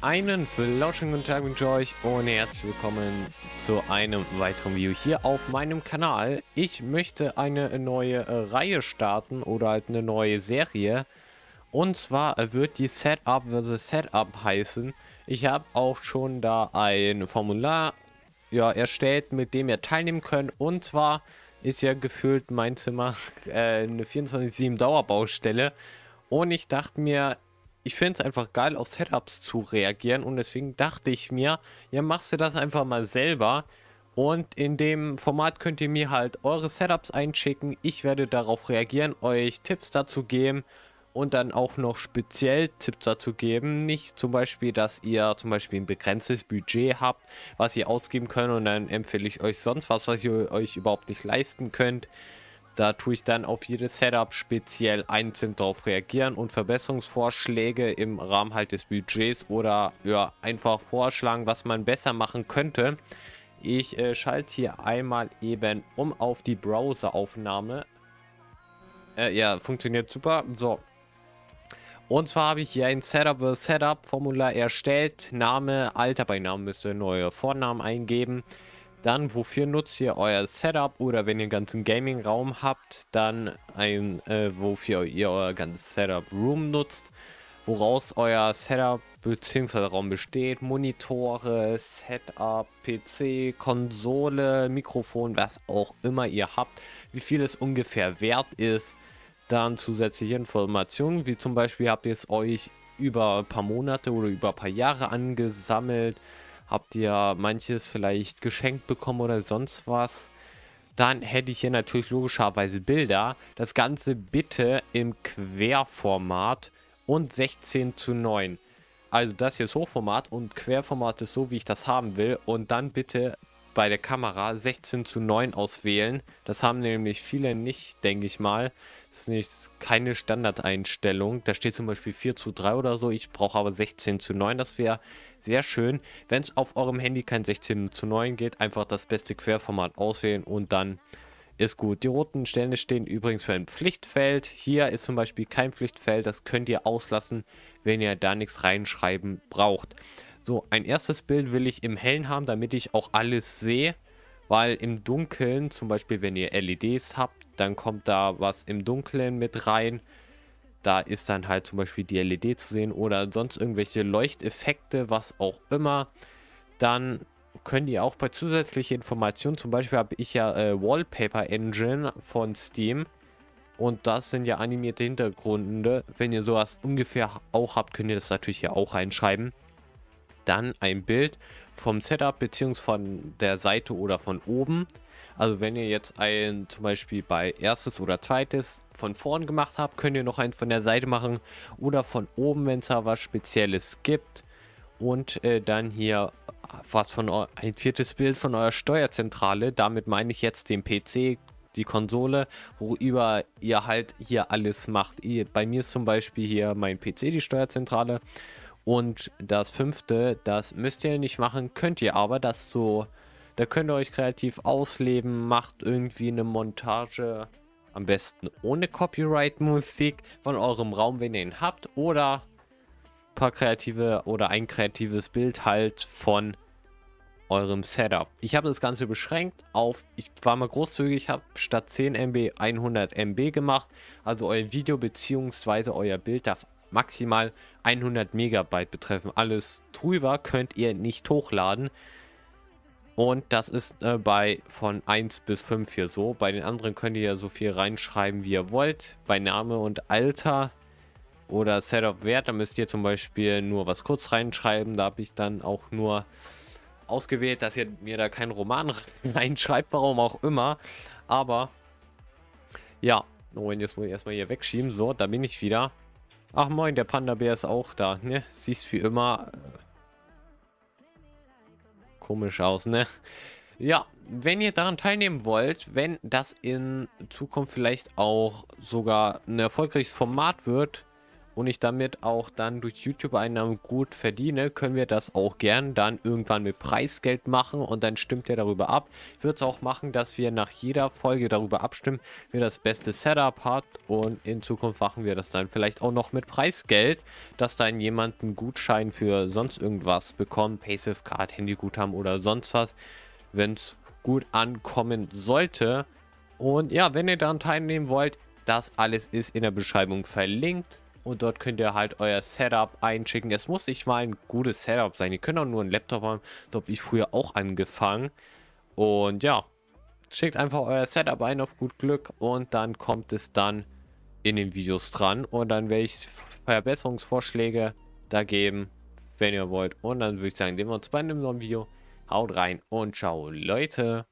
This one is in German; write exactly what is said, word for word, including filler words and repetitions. Einen flauschenden guten Tag mit euch und herzlich willkommen zu einem weiteren Video hier auf meinem Kanal. Ich möchte eine neue Reihe starten oder halt eine neue Serie. Und zwar wird die Setup versus Setup heißen. Ich habe auch schon da ein Formular ja, erstellt, mit dem ihr teilnehmen könnt. Und zwar ist ja gefühlt mein Zimmer äh, eine vierundzwanzig sieben Dauerbaustelle. Und ich dachte mir, ich finde es einfach geil, auf Setups zu reagieren, und deswegen dachte ich mir, ja, machst du das einfach mal selber, und in dem Format könnt ihr mir halt eure Setups einschicken. Ich werde darauf reagieren, euch Tipps dazu geben und dann auch noch speziell Tipps dazu geben. Nicht zum Beispiel, dass ihr zum Beispiel ein begrenztes Budget habt, was ihr ausgeben könnt, und dann empfehle ich euch sonst was, was ihr euch überhaupt nicht leisten könnt. Da tue ich dann auf jedes Setup speziell einzeln drauf reagieren und Verbesserungsvorschläge im Rahmen halt des Budgets oder ja, einfach vorschlagen, was man besser machen könnte. Ich äh, schalte hier einmal eben um auf die Browseraufnahme. Äh, ja, funktioniert super. So. Und zwar habe ich hier ein Setup versus Setup Formular erstellt. Name, Alter, bei Namen müsst ihr neue Vornamen eingeben. Dann, wofür nutzt ihr euer Setup, oder wenn ihr einen ganzen Gaming-Raum habt, dann ein, äh, wofür ihr euer ganzes Setup-Room nutzt, woraus euer Setup bzw. Raum besteht, Monitore, Setup, P C, Konsole, Mikrofon, was auch immer ihr habt, wie viel es ungefähr wert ist, dann zusätzliche Informationen, wie zum Beispiel habt ihr es euch über ein paar Monate oder über ein paar Jahre angesammelt, habt ihr manches vielleicht geschenkt bekommen oder sonst was. Dann hätte ich hier natürlich logischerweise Bilder. Das Ganze bitte im Querformat und sechzehn zu neun. Also das hier ist Hochformat und Querformat ist so, wie ich das haben will. Und dann bitte bei der Kamera sechzehn zu neun auswählen. Das haben nämlich viele nicht, denke ich mal. Das ist nicht, keine Standardeinstellung. Da steht zum Beispiel vier zu drei oder so. Ich brauche aber sechzehn zu neun. Das wäre sehr schön. Wenn es auf eurem Handy kein sechzehn zu neun geht, einfach das beste Querformat auswählen und dann ist gut. Die roten Stellen stehen übrigens für ein Pflichtfeld. Hier ist zum Beispiel kein Pflichtfeld. Das könnt ihr auslassen, wenn ihr da nichts reinschreiben braucht. So, ein erstes Bild will ich im Hellen haben, damit ich auch alles sehe. Weil im Dunkeln, zum Beispiel wenn ihr L E Ds habt, dann kommt da was im Dunkeln mit rein. Da ist dann halt zum Beispiel die L E D zu sehen oder sonst irgendwelche Leuchteffekte, was auch immer. Dann könnt ihr auch bei zusätzlichen Informationen, zum Beispiel habe ich ja äh, Wallpaper Engine von Steam. Und das sind ja animierte Hintergründe. Wenn ihr sowas ungefähr auch habt, könnt ihr das natürlich hier auch reinschreiben. Dann ein Bild vom Setup beziehungsweise von der Seite oder von oben. Also wenn ihr jetzt ein zum Beispiel bei erstes oder zweites von vorn gemacht habt, könnt ihr noch eins von der Seite machen oder von oben, wenn es da was Spezielles gibt. Und äh, dann hier was von ein viertes Bild von eurer Steuerzentrale. Damit meine ich jetzt den P C, die Konsole, worüber ihr halt hier alles macht. Ihr, bei mir ist zum Beispiel hier mein P C die Steuerzentrale. Und das fünfte, das müsst ihr nicht machen, könnt ihr aber, das so, da könnt ihr euch kreativ ausleben, macht irgendwie eine Montage, am besten ohne Copyright-Musik von eurem Raum, wenn ihr ihn habt, oder ein paar kreative oder ein kreatives Bild halt von eurem Setup. Ich habe das Ganze beschränkt auf, ich war mal großzügig, habe statt zehn Megabyte hundert Megabyte gemacht, also euer Video bzw. euer Bild darf maximal hundert Megabyte betreffen. Alles drüber könnt ihr nicht hochladen. Und das ist äh, bei von eins bis fünf hier so. Bei den anderen könnt ihr ja so viel reinschreiben, wie ihr wollt. Bei Name und Alter oder Setup Wert, da müsst ihr zum Beispiel nur was kurz reinschreiben. Da habe ich dann auch nur ausgewählt, dass ihr mir da keinen Roman reinschreibt, warum auch immer. Aber ja, und jetzt muss ich erstmal hier wegschieben. So, da bin ich wieder. Ach moin, der Panda-Bär ist auch da, ne? Siehst wie immer komisch aus, ne? Ja, wenn ihr daran teilnehmen wollt, wenn das in Zukunft vielleicht auch sogar ein erfolgreiches Format wird und ich damit auch dann durch YouTube-Einnahmen gut verdiene, können wir das auch gern dann irgendwann mit Preisgeld machen und dann stimmt ihr darüber ab. Ich würde es auch machen, dass wir nach jeder Folge darüber abstimmen, wer das beste Setup hat, und in Zukunft machen wir das dann vielleicht auch noch mit Preisgeld, dass dann jemand einen Gutschein für sonst irgendwas bekommt, PaySafeCard, Handyguthaben oder sonst was, wenn es gut ankommen sollte. Und ja, wenn ihr daran teilnehmen wollt, das alles ist in der Beschreibung verlinkt. Und dort könnt ihr halt euer Setup einschicken. Es muss nicht mal ein gutes Setup sein. Ihr könnt auch nur einen Laptop haben. Da habe ich früher auch angefangen. Und ja, schickt einfach euer Setup ein auf gut Glück. Und dann kommt es dann in den Videos dran. Und dann werde ich Verbesserungsvorschläge da geben, wenn ihr wollt. Und dann würde ich sagen, sehen wir uns bei einem neuen Video. Haut rein und ciao, Leute.